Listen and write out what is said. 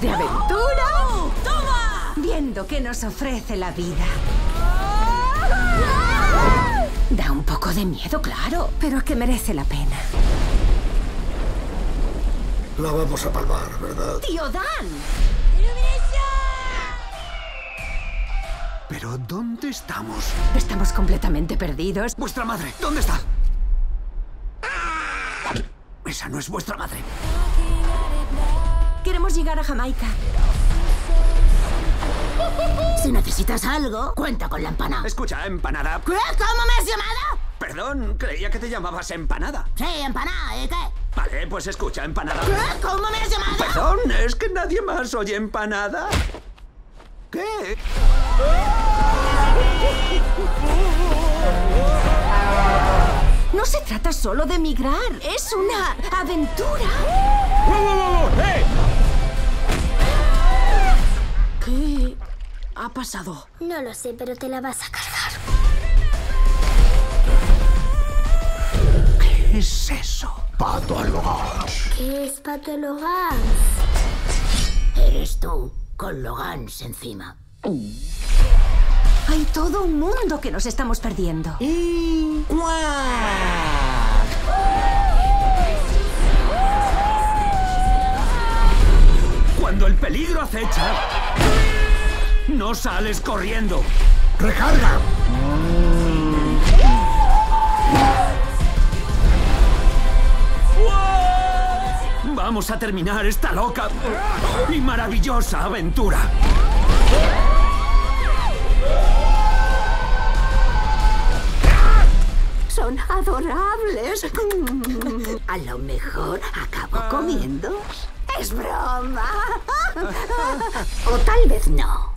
de aventura. ¡Oh! ¡Toma! Viendo qué nos ofrece la vida. ¡Ah! Da un poco de miedo, claro, pero es que merece la pena. La vamos a palmar, ¿verdad? ¡Tío Dan! ¿Pero dónde estamos? Estamos completamente perdidos. ¡Vuestra madre! ¿Dónde está? Esa no es vuestra madre. Queremos llegar a Jamaica. Si necesitas algo, cuenta con la empanada. Escucha, empanada. ¿Qué? ¿Cómo me has llamado? Perdón, creía que te llamabas empanada. Sí, empanada, ¿y qué? Vale, pues escucha, empanada. ¿Qué? ¿Cómo me has llamado? Perdón, es que nadie más oye empanada. ¿Qué? No se trata solo de migrar, es una aventura. ¡Hey! ¿Qué ha pasado? No lo sé, pero te la vas a cargar. ¿Qué es eso? Pato Logans. ¿Qué es Pato Logans? Eres tú, con Logans encima. Hay todo un mundo que nos estamos perdiendo. Y... cuando el peligro acecha, no sales corriendo. ¡Recarga! Vamos a terminar esta loca y maravillosa aventura. Son adorables. A lo mejor acabo comiendo. ¡Es broma! O tal vez no.